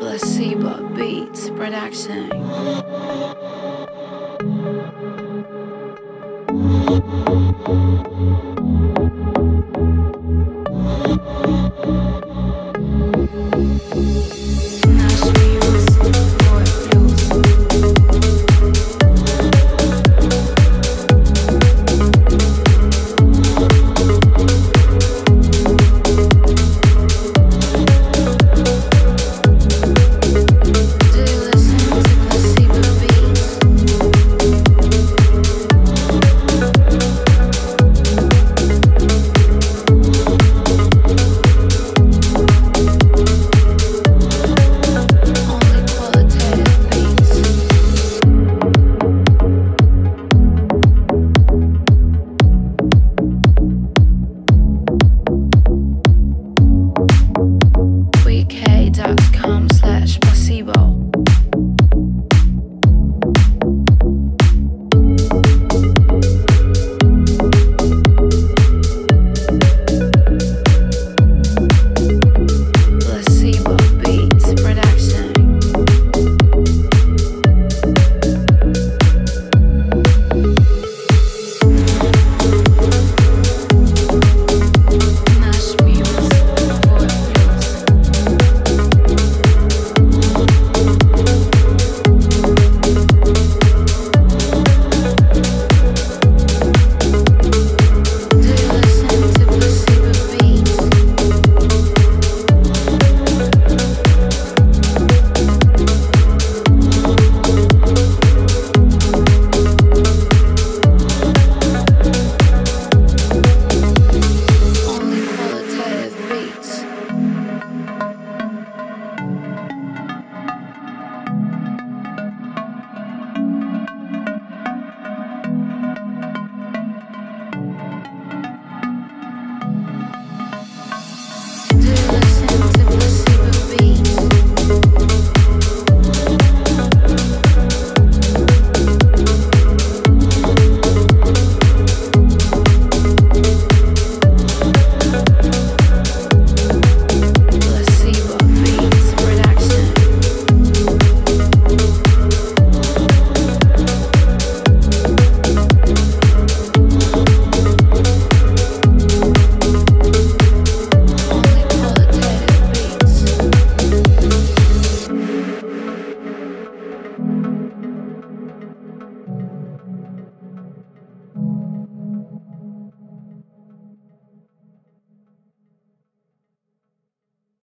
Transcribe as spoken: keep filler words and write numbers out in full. Placcebo Beats Production.